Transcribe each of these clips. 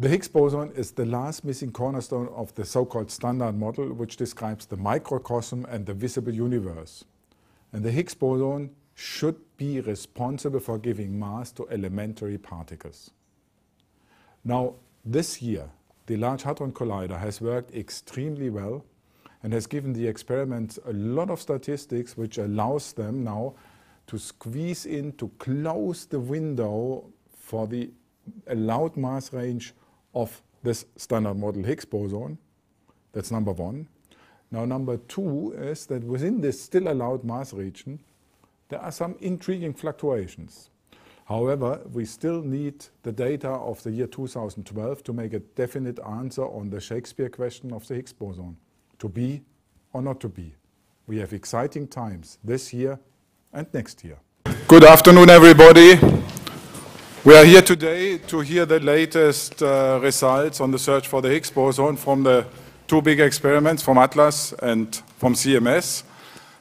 The Higgs boson is the last missing cornerstone of the so-called Standard Model, which describes the microcosm and the visible universe. And the Higgs boson should be responsible for giving mass to elementary particles. Now, this year, the Large Hadron Collider has worked extremely well and has given the experiments a lot of statistics which allows them now to squeeze in, to close the window for the allowed mass range of this Standard Model Higgs boson. That's number one. Now, number two is that within this still allowed mass region, there are some intriguing fluctuations. However, we still need the data of the year 2012 to make a definite answer on the Shakespeare question of the Higgs boson. To be or not to be. We have exciting times this year and next year. Good afternoon, everybody. We are here today to hear the latest results on the search for the Higgs boson from the two big experiments, from ATLAS and from CMS.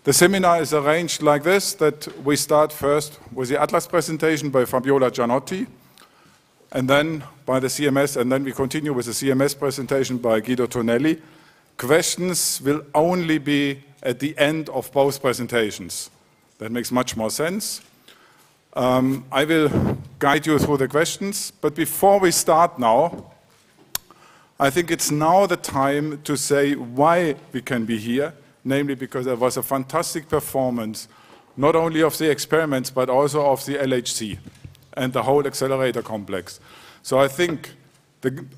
The seminar is arranged like this, that we start first with the ATLAS presentation by Fabiola Gianotti, and then by the CMS, and then we continue with the CMS presentation by Guido Tonelli. Questions will only be at the end of both presentations. That makes much more sense. I will guide you through the questions, but before we start now, I think it's now the time to say why we can be here, namely because there was a fantastic performance, not only of the experiments, but also of the LHC and the whole accelerator complex. So I think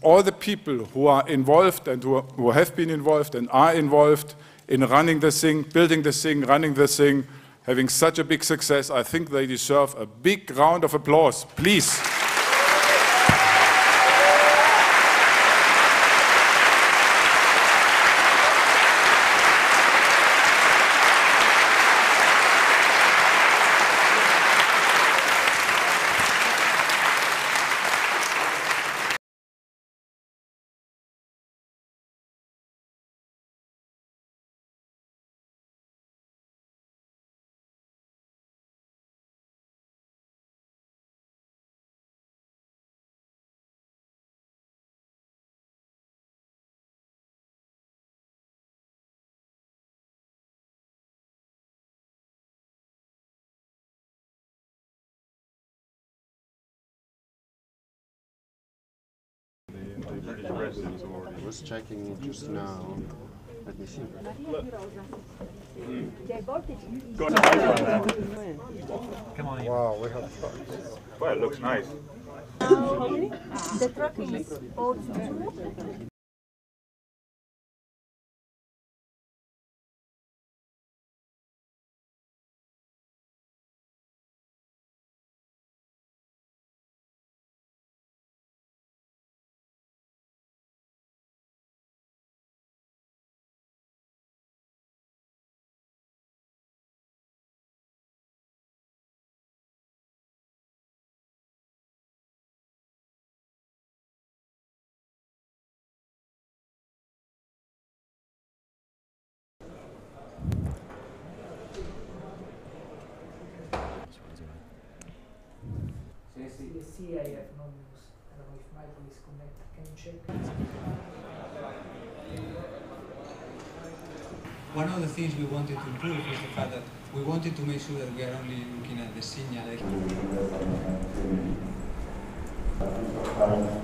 all the people who are involved and who have been involved and are involved in running this thing, building this thing, running this thing, having such a big success, I think they deserve a big round of applause, please. I was checking just now. Let me see. Got a nice one. Come on. Wow, we have trucks. Well, it looks nice. The truck is 42. See, I have no news. I don't know if Michael is connected. Can you check? One of the things we wanted to improve is the fact that we wanted to make sure that we are only looking at the signal.